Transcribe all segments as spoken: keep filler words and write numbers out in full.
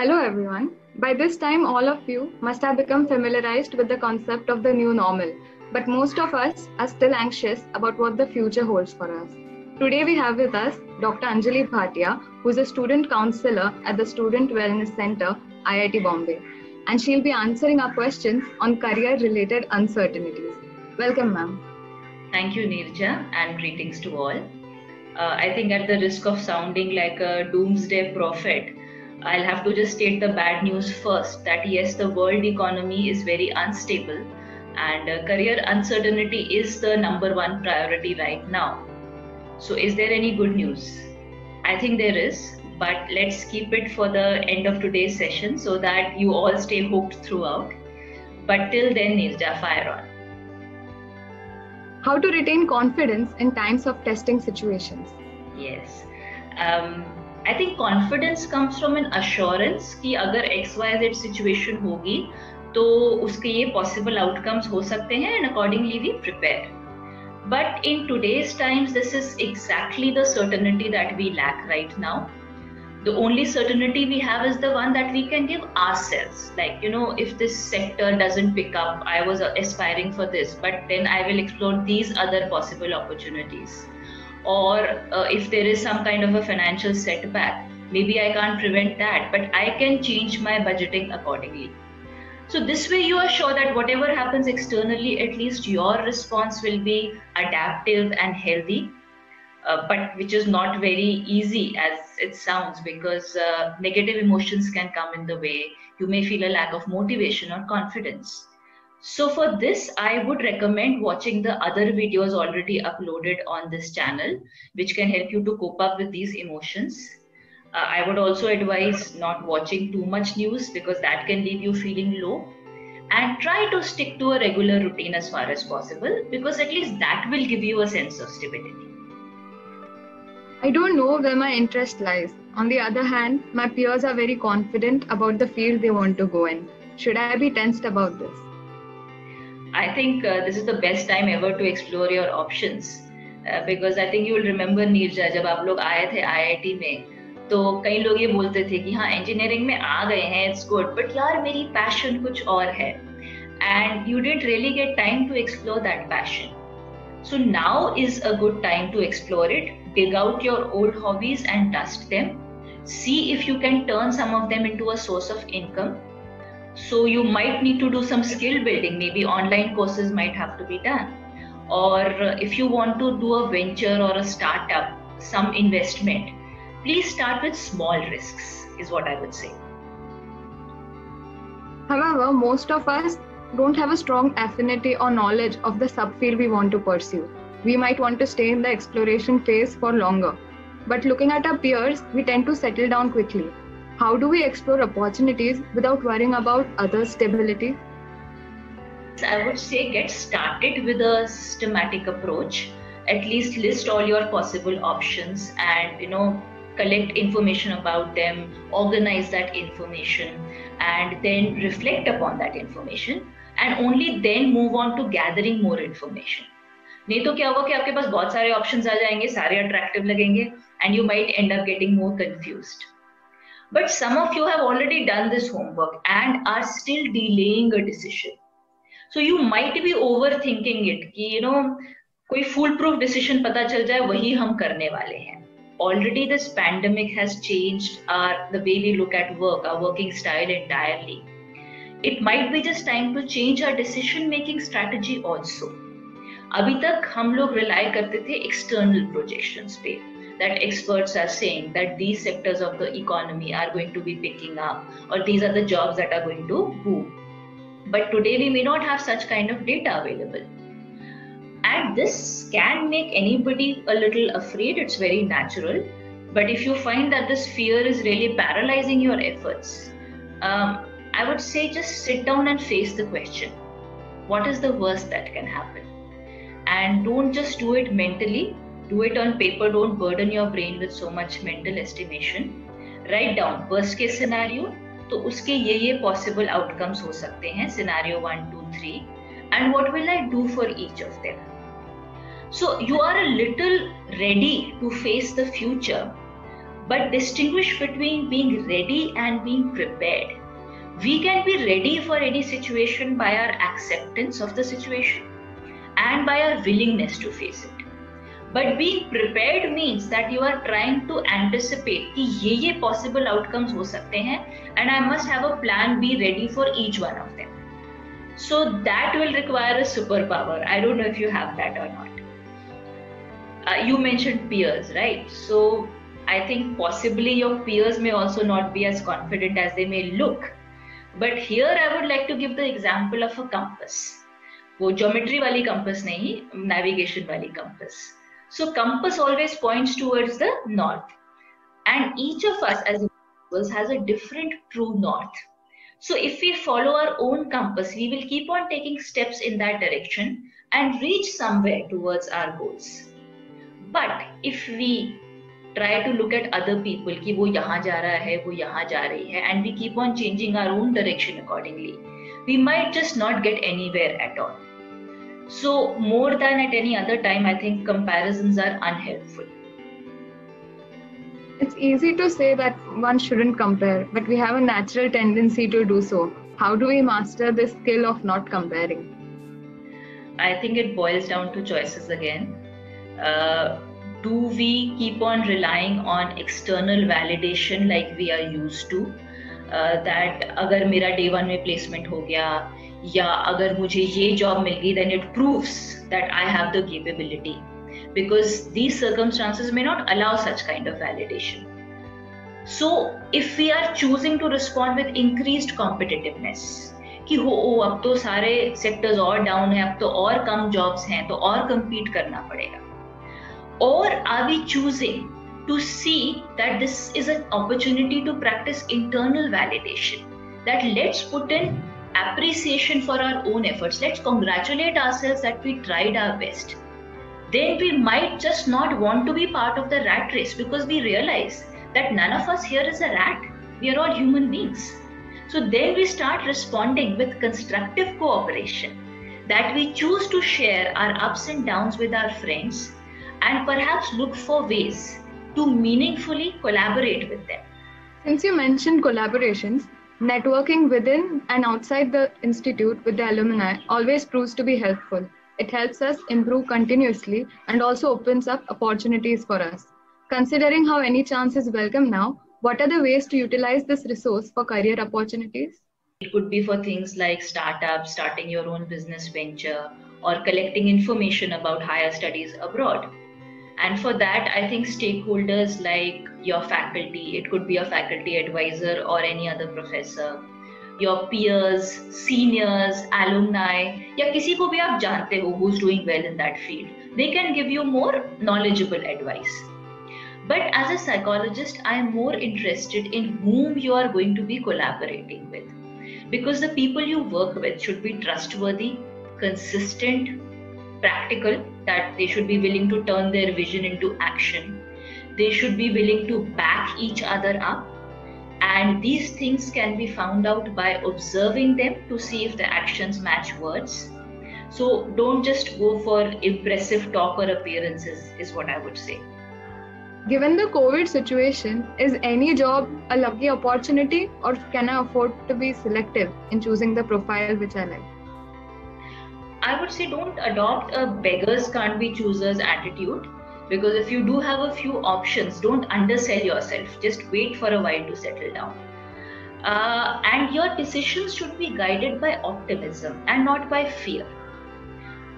Hello everyone. By this time all of you must have become familiarized with the concept of the new normal, but most of us are still anxious about what the future holds for us. Today we have with us Doctor Anjali Bhatia, who is a student counselor at the Student Wellness Center, I I T Bombay, and she'll be answering our questions on career related uncertainties. Welcome ma'am. Thank you Neerja, and greetings to all. Uh, I think at the risk of sounding like a doomsday prophet, I'll have to just state the bad news first, that yes, the world economy is very unstable and uh, career uncertainty is the number one priority right now. So is there any good news? I think there is, but let's keep it for the end of today's session so that you all stay hooked throughout. But till then, Neerja, fire on. How to retain confidence in times of testing situations? Yes. Um, I think confidence comes from an assurance कि अगर X Y Z situation होगी तो उसके ये possible outcomes हो सकते हैं and accordingly we prepare. But in today's times this is exactly the certainty that we lack right now. The only certainty we have is the one that we can give ourselves. Like, you know, if this sector doesn't pick up, I was aspiring for this, but then I will explore these other possible opportunities. Or uh, if there is some kind of a financial setback, maybe I can't prevent that, but I can change my budgeting accordingly. So this way you are sure that whatever happens externally, at least your response will be adaptive and healthy, uh, but which is not very easy as it sounds, because uh, negative emotions can come in the way. You may feel a lack of motivation or confidence. So for this, I would recommend watching the other videos already uploaded on this channel, which can help you to cope up with these emotions. Uh, I would also advise not watching too much news, because that can leave you feeling low. And try to stick to a regular routine as far as possible, because at least that will give you a sense of stability. I don't know where my interest lies. On the other hand, my peers are very confident about the field they want to go in. Should I be tensed about this? I think uh, this is the best time ever to explore your options, uh, because I think you will remember Neerja, जब आप लोग आए थे I I T में, तो कई लोग ये बोलते थे कि हाँ engineering में आ गए हैं, it's good, but यार मेरी passion कुछ और है, and you didn't really get time to explore that passion. So now is a good time to explore it. Dig out your old hobbies and dust them. See if you can turn some of them into a source of income. So you might need to do some skill building, maybe online courses might have to be done. Or if you want to do a venture or a startup, some investment, please start with small risks, is what I would say. However, most of us don't have a strong affinity or knowledge of the subfield we want to pursue. We might want to stay in the exploration phase for longer. But looking at our peers, we tend to settle down quickly. How do we explore opportunities without worrying about other stability? I would say get started with a systematic approach. At least list all your possible options and, you know, collect information about them, organize that information, and then reflect upon that information, and only then move on to gathering more information. नहीं तो क्या होगा कि आपके पास बहुत सारे options आ जाएंगे, सारे attractive लगेंगे, and you might end up getting more confused. But some of you have already done this homework and are still delaying a decision. So you might be overthinking it. कि you know, कोई foolproof decision पता चल जाए वही हम करने वाले हैं. Already this pandemic has changed our the way we look at work, our working style entirely. It might be just time to change our decision-making strategy also. अभी तक हम लोग rely करते थे external projections पे. That experts are saying that these sectors of the economy are going to be picking up, or these are the jobs that are going to boom. But today we may not have such kind of data available. And this can make anybody a little afraid, it's very natural. But if you find that this fear is really paralyzing your efforts, um, I would say just sit down and face the question. What is the worst that can happen? And don't just do it mentally. Do it on paper, don't burden your brain with so much mental estimation. Write down worst case scenario, तो उसके ये ये possible outcomes हो सकते हैं, scenario one, two, three, and what will I do for each of them? So you are a little ready to face the future, but distinguish between being ready and being prepared. We can be ready for any situation by our acceptance of the situation and by our willingness to face it. But being prepared means that you are trying to anticipate कि ये ये possible outcomes हो सकते हैं and I must have a plan B ready for each one of them. So that will require a superpower. I don't know if you have that or not. Uh, you mentioned peers, right? So I think possibly your peers may also not be as confident as they may look. But here I would like to give the example of a compass. वो geometry वाली compass नहीं, navigation वाली compass. So compass always points towards the north, and each of us as individuals has a different true north. So if we follow our own compass, we will keep on taking steps in that direction and reach somewhere towards our goals. But if we try to look at other people कि वो यहाँ जा रहा है, वो यहाँ जा रही है, and we keep on changing our own direction accordingly, we might just not get anywhere at all. So more than at any other time, I think comparisons are unhelpful. It's easy to say that one shouldn't compare, but we have a natural tendency to do so. How do we master this skill of not comparing? I think it boils down to choices again. Uh, do we keep on relying on external validation like we are used to? Uh, that अगर मेरा day one में placement हो गया, या अगर मुझे ये job मिल गई, then it proves that I have the capability, because these circumstances may not allow such kind of validation. So if we are choosing to respond with increased competitiveness, कि हो ओ अब तो सारे sectors और down हैं, अब तो और कम jobs हैं, तो और compete करना पड़ेगा. Or are we choosing to see that this is an opportunity to practice internal validation? That let's put in appreciation for our own efforts. Let's congratulate ourselves that we tried our best. Then we might just not want to be part of the rat race, because we realize that none of us here is a rat. We are all human beings. So then we start responding with constructive cooperation, that we choose to share our ups and downs with our friends and perhaps look for ways to meaningfully collaborate with them. Since you mentioned collaborations, networking within and outside the institute with the alumni always proves to be helpful. It helps us improve continuously and also opens up opportunities for us. Considering how any chance is welcome now, what are the ways to utilize this resource for career opportunities? It could be for things like startups, starting your own business venture, or collecting information about higher studies abroad. And for that, I think stakeholders like your faculty, it could be a faculty advisor or any other professor, your peers, seniors, alumni, या किसी को भी आप जानते हो who's doing well in that field, they can give you more knowledgeable advice. But as a psychologist, I am more interested in whom you are going to be collaborating with, because the people you work with should be trustworthy, consistent, practical, that they should be willing to turn their vision into action. They should be willing to back each other up. And these things can be found out by observing them to see if the actions match words. So don't just go for impressive talk or appearances, is what I would say. Given the COVID situation, is any job a lucky opportunity, or can I afford to be selective in choosing the profile which I like? I would say don't adopt a beggars can't be choosers attitude, because if you do have a few options, don't undersell yourself. Just wait for a while to settle down. Uh, and your decisions should be guided by optimism and not by fear.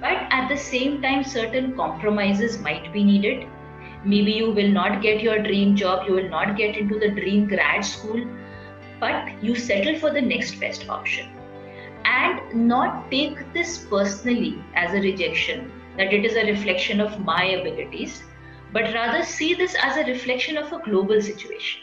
But at the same time, certain compromises might be needed. Maybe you will not get your dream job, you will not get into the dream grad school, but you settle for the next best option. And not take this personally as a rejection, that it is a reflection of my abilities, but rather see this as a reflection of a global situation.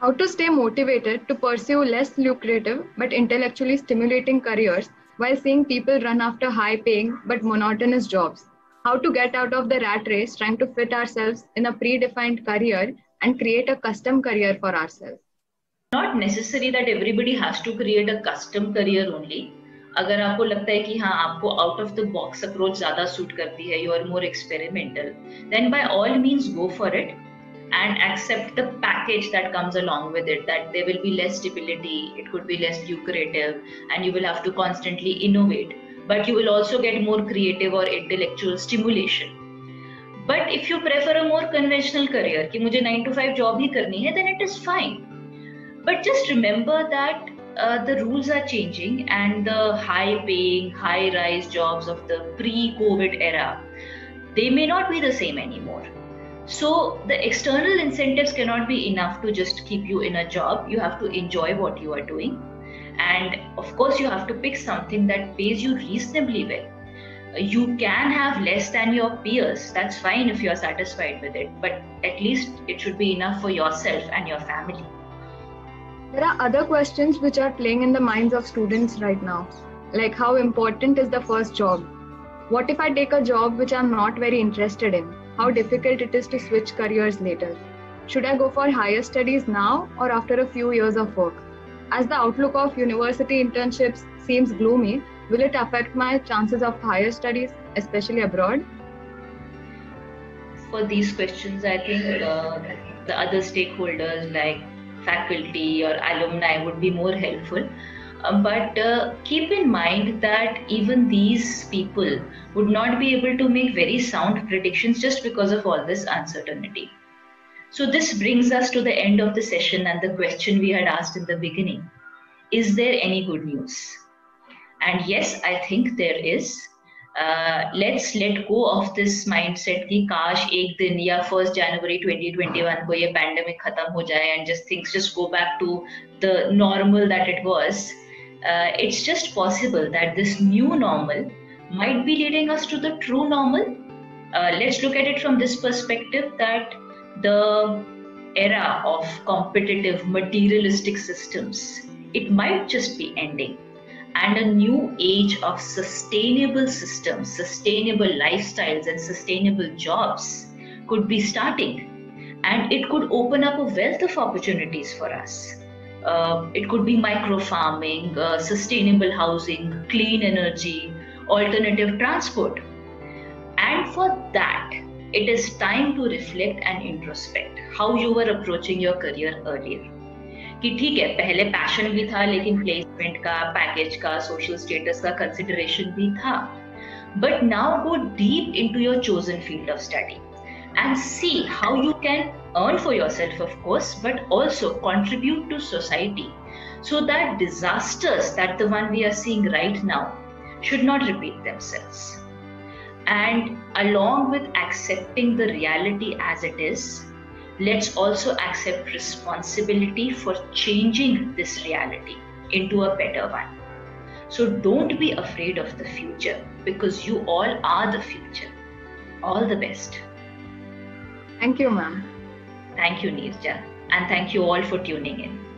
How to stay motivated to pursue less lucrative but intellectually stimulating careers while seeing people run after high-paying but monotonous jobs? How to get out of the rat race, trying to fit ourselves in a predefined career and create a custom career for ourselves? Not necessary that everybody has to create a custom career only. अगर आपको लगता है कि हाँ आपको out of the box approach ज़्यादा suit करती है, you are more experimental, then by all means go for it. and accept the package that comes along with it, that there will be less stability, it could be less lucrative, and you will have to constantly innovate, but you will also get more creative or intellectual stimulation. But if you prefer a more conventional career, कि मुझे nine to five job ही करनी है, then it is fine. But just remember that uh, the rules are changing, and the high-paying, high-rise jobs of the pre-COVID era, they may not be the same anymore. So the external incentives cannot be enough to just keep you in a job. You have to enjoy what you are doing. And of course, you have to pick something that pays you reasonably well. You can have less than your peers. That's fine if you are satisfied with it. But at least it should be enough for yourself and your family. There are other questions which are playing in the minds of students right now. Like, how important is the first job? What if I take a job which I'm not very interested in? How difficult it is to switch careers later? Should I go for higher studies now or after a few years of work? As the outlook of university internships seems gloomy, will it affect my chances of higher studies, especially abroad? For these questions, I think uh, the other stakeholders like faculty or alumni would be more helpful. Um, but uh, keep in mind that even these people would not be able to make very sound predictions just because of all this uncertainty. So this brings us to the end of the session and the question we had asked in the beginning. Is there any good news? And yes, I think there is. Uh, let's let go of this mindset ki kaash ek din ya first January twenty twenty-one ko ye pandemic khatam ho jaye and just things just go back to the normal that it was. Uh, it's just possible that this new normal might be leading us to the true normal. Uh, let's look at it from this perspective, that the era of competitive materialistic systems, it might just be ending, and a new age of sustainable systems, sustainable lifestyles and sustainable jobs could be starting, and it could open up a wealth of opportunities for us. Uh, it could be micro farming, uh, sustainable housing, clean energy, alternative transport. And for that, it is time to reflect and introspect how you were approaching your career earlier. कि ठीक है, पहले passion भी था, लेकिन placement का, package का, social status का कंसिडरेशन भी था. But now go deep into your chosen field of study and see how you can earn for yourself, of course, but also contribute to society, so that disasters that the one we are seeing right now should not repeat themselves. And along with accepting the reality as it is, let's also accept responsibility for changing this reality into a better one. So don't be afraid of the future, because you all are the future. All the best. Thank you, ma'am. Thank you, Neerja. And thank you all for tuning in.